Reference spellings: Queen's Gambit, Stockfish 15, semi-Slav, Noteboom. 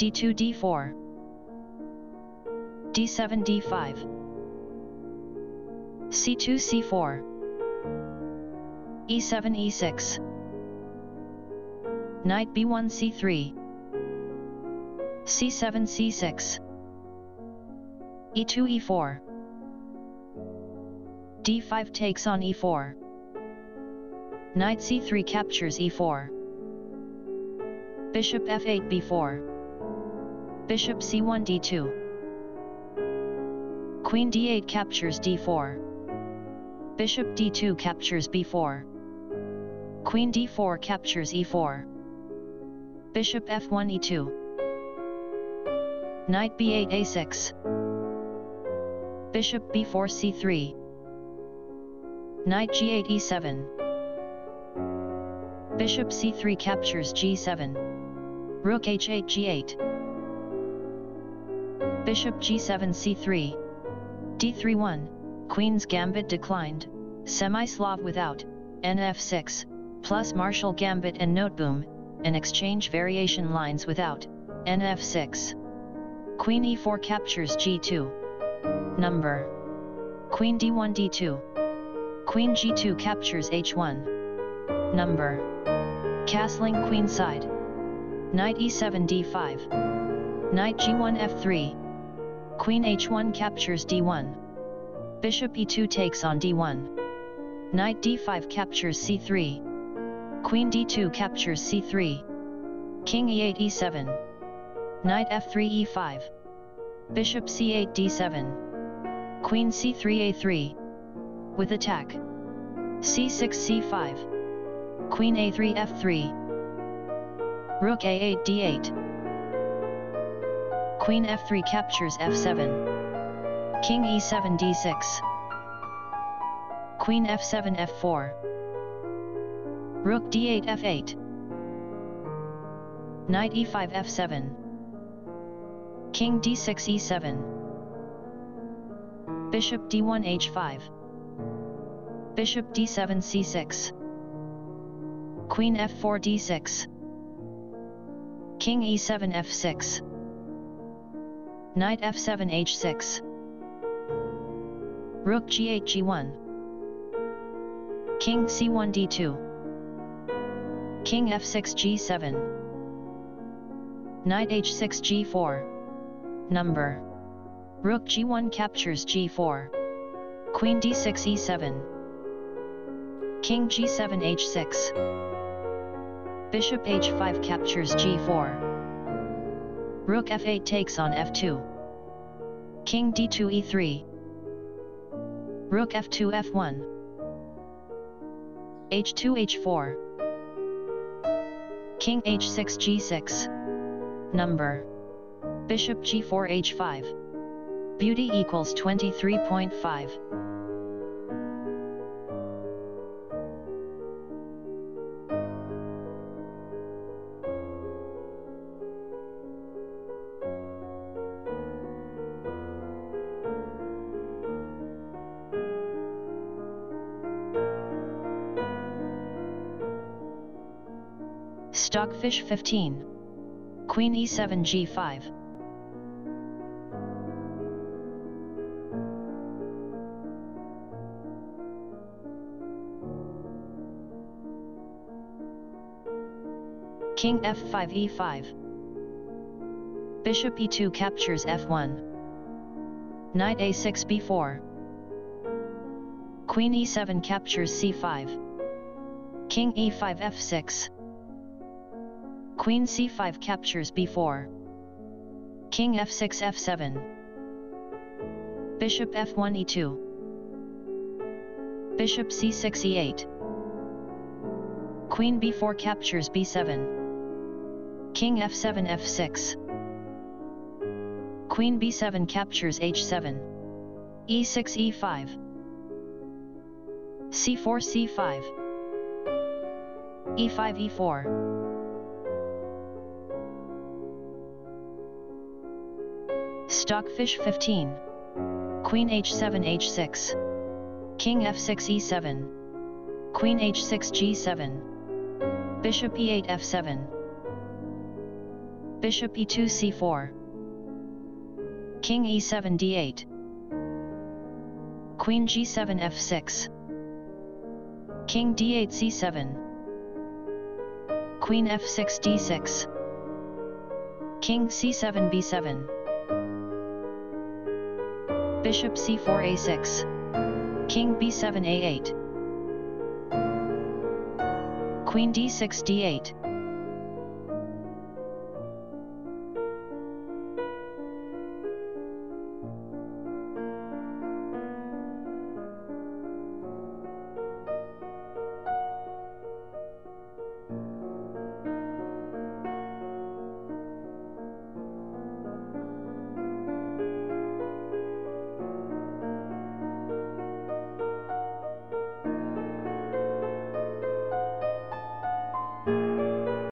d2 d4 d7 d5 c2 c4 e7 e6 knight b1 c3 c7 c6 e2 e4 d5 takes on e4 knight c3 captures e4 bishop f8 b4 bishop c1 d2 queen d8 captures d4 bishop d2 captures b4 queen d4 captures e4 bishop f1 e2 knight b8 a6 bishop b4 c3 knight g8 e7 bishop c3 captures g7 rook h8 g8 bishop g7 c3 d3 1 Queen's Gambit declined, semi-Slav without, nf6, plus Martial Gambit and Noteboom, and exchange variation lines without, nf6. Queen e4 captures g2. Number. Queen d1 d2. Queen g2 captures h1. Number. Castling queenside. Knight e7 d5. Knight g1 f3. Queen h1 captures d1. Bishop e2 takes on d1. Knight d5 captures c3. Queen d2 captures c3. King e8 e7. Knight f3 e5 bishop c8 d7 queen c3 a3 with attack c6 c5 queen a3 f3 rook a8 d8 queen f3 captures f7 king e7 d6 queen f7 f4 rook d8 f8 knight e5 f7 king d6 e7 bishop d1 h5 bishop d7 c6 queen f4 d6 king e7 f6 knight f7 h6 rook g8 g1 king c1 d2 king f6 g7 knight h6 g4 Number. Rook g1 captures g4. Queen d6 e7. King g7 h6. Bishop h5 captures g4. Rook f8 takes on f2. King d2 e3. Rook f2 f1. h2 h4. King h6 g6. Number. Bishop g4 h5. Beauty equals 23.5. Stockfish 15. Queen e7 g5. King f5 e5 bishop e2 captures f1 knight a6 b4 queen e7 captures c5 king e5 f6 queen c5 captures b4 king f6 f7 bishop f1 e2 bishop c6 e8 queen b4 captures b7 King f7 f6 Queen b7 captures h7 e6 e5 c4 c5 e5 e4 Stockfish 15 Queen h7 h6 King f6 e7 Queen h6 g7 Bishop e8 f7 Bishop e2 c4. King e7 d8. Queen g7 f6. King d8 c7. Queen f6 d6. King c7 b7. Bishop c4 a6. King b7 a8. Queen d6 d8.